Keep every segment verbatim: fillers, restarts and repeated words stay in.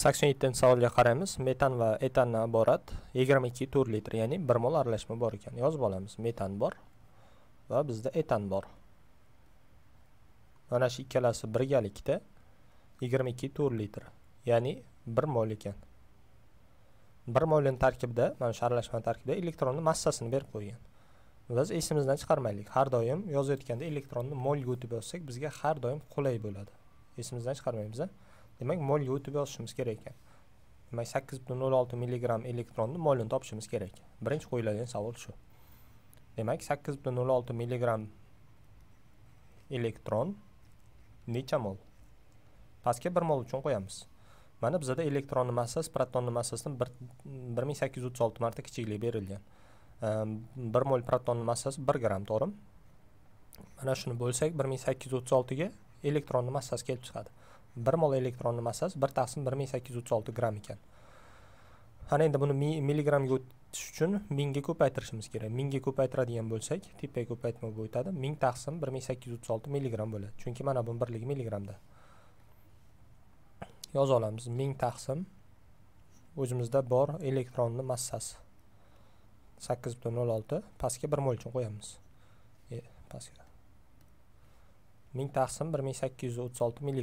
sakson yetti savolga qaraymiz. Metan va etandan iborat yigirma ikki to'rt litr, ya'ni bir mol aralashma bor ekan. Yozib olamiz. Metan bor va bizda etan bor. Mana shu ikkalasi birgalikda yigirma ikki to'rt litr, ya'ni bir mol ekan. bir molning tarkibida, mana shu aralashma tarkibida elektronning massasini berib qo'ygan. Biz esimizdan chiqarmaylik. Har doim yozayotganda elektronni molga o'tib yozsak, bizga har doim qulay bo'ladi. Esimizdan chiqarmaymiz. Demak, molga o'tib yozishimiz kerak ekan. Demak, sakkiz nuqta nol olti mg elektronni molini topishimiz kerak. Birinchi qo'yiladigan savol shu. Demak, sakkiz nuqta nol olti mg elektron necha mol? Pastga bir mol uchun qo'yamiz. Mana bizda elektronning massasi protonni massasidan bir ming sakkiz yuz o'ttiz olti marta kichiklik berilgan. bir mol proton massasi bir gram, to'g'rimi? Mana shuni bo'lsak bir ming sakkiz yuz o'ttiz olti ga elektronning massasi kelib chiqadi. bir mol elektronning massasi bir taqsim bir ming sakkiz yuz o'ttiz olti gram ekan. Ana endi buni milligramga o'tish uchun ming ga ko'paytirishimiz kerak. ming ga ko'paytiradigan bo'lsak, tepa ko'paytma bo'lib o'tadi. ming taqsim bir ming sakkiz yuz o'ttiz olti milligram bo'ladi. Chunki mana bu birligi milligramda. Yoza olamiz. ming taqsim o'zimizda bor elektronning massasi sakkiz nuqta nol olti pastga bir mol uchun qo'yamiz. E, pastga. ming taqsim bir ming sakkiz yuz o'ttiz olti mg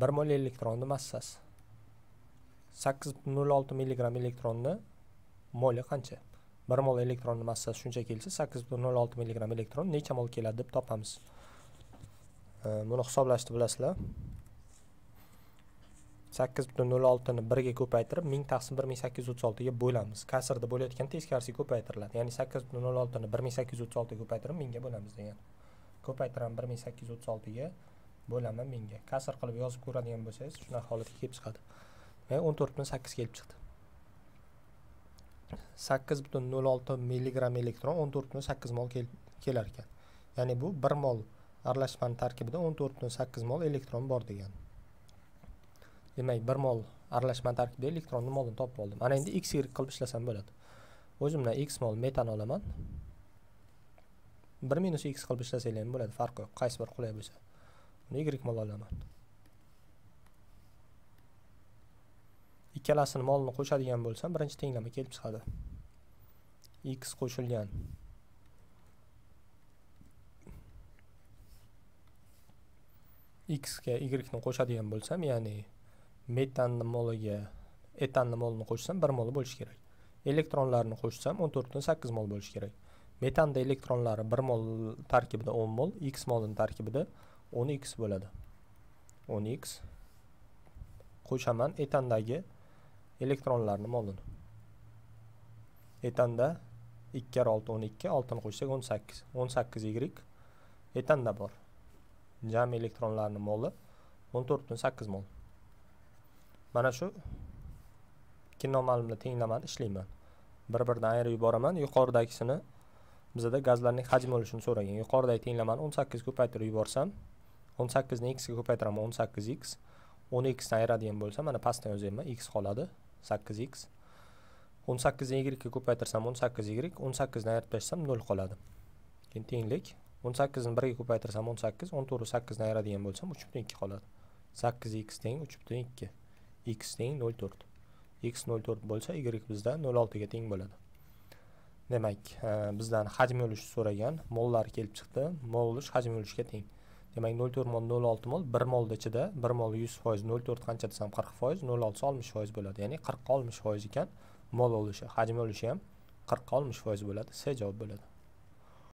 bir mol elektronni massasi. sakkiz nuqta nol olti mg elektronni moli qancha? bir mol elektronni massasi shuncha kelsa, sakkiz nuqta nol olti mg elektron necha mol keladi deb topamiz. E, buni hisoblashni bilasizlar. sakkiz nuqta nol olti ni bir ga ko'paytirib ming taqsim bir ming sakkiz yuz o'ttiz olti ga bo'lamiz. Kasrda bo'layotgan teskarisiga ko'paytiriladi. Ya'ni sakkiz nuqta nol olti ni bir ming sakkiz yuz o'ttiz olti ga ko'paytirib ming ga bo'lamiz degan. Ko'paytiram bir ming sakkiz yuz o'ttiz olti ga bo'laman ming ga. Kasr qilib yozib ko'radigan bo'lsangiz, shunday holatga kelib chiqadi. Demak, o'n to'rt ming sakkiz kelib chiqdi. sakkiz nuqta nol olti mg elektron o'n to'rt nuqta sakkiz mol kelar ekan. Ya'ni bu bir mol aralashmaning tarkibida o'n to'rt nuqta sakkiz mol elektron bor degan. Demak, bir mol aralashma tarkibida elektronni molini topib oldim. Ana endi x y qilib ishlasam bo'ladi. O'zimdan x mol metan olaman. bir minus x qilib ishlasanglar ham bo'ladi, farqi yo'q. Qaysi bir qulay bo'lsa. Buni y mol olaman. Ikkalasining molini qo'shadigan bo'lsam, birinchi tenglama kelib chiqadi. X qo'shilgan x ga y ni qo'shadigan bo'lsam, ya'ni metanni moliga etanni molini qo'shsam bir mol bo'lishi kerak. Elektronlarni qo'shsam o'n to'rt nuqta sakkiz mol bo'lishi kerak. Metanda elektronlari bir mol tarkibida o'n mol, x molning tarkibida o'n x bo'ladi. o'n x qo'shaman etandagi elektronlarni molini. Etanda ikki karra olti o'n ikki, olti ni qo'shsak o'n sakkiz. o'n sakkiz y etanda bor. Jami elektronlarning moli o'n to'rt nuqta sakkiz mol. Mana shu ikki noma'lumni tenglamani ishlayman. Bir-biridan ayirib yuboraman. Yuqoridagisini bizda gazlarning hajmi bo'lishini so'ragan. Yuqoridagi tenglamani o'n sakkiz ko'paytirib yuborsam, o'n sakkiz ni x ga ko'paytiraman, o'n sakkiz x. o'n x ni ayiradigan bo'lsam, mana pastdan yozayman, x qoladi, sakkiz x. o'n sakkiz ni y ga ko'paytirsam, o'n sakkiz y, o'n sakkiz ni ayirib tashsam nol qoladi. Keyin tenglik. o'n sakkiz ni bir ga ko'paytirsam o'n sakkiz, o'n to'rt sakkiz ni ayiradigan bo'lsam uch nuqta ikki qoladi. sakkiz x teng uch nuqta ikki. X teng nol nuqta to'rt. X nol nuqta to'rt bo'lsa, y bizda nol nuqta olti ga teng bo'ladi. Demak, bizdan hajm ulushi so'ragan, mollar kelib chiqdi. Mol ulush hajm ulushiga teng. Demak, nol nuqta to'rt mol nol nuqta olti mol bir molda ichida, bir mol yuz foiz, nol nuqta to'rt qancha desam qirq foiz, nol nuqta olti oltmish foiz bo'ladi. Ya'ni qirq oltmish foiz ekan mol ulushi, hajm ulushi ham qirq oltmish foiz bo'ladi. C javob bo'ladi.